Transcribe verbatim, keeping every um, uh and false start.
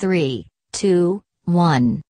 three, two, one.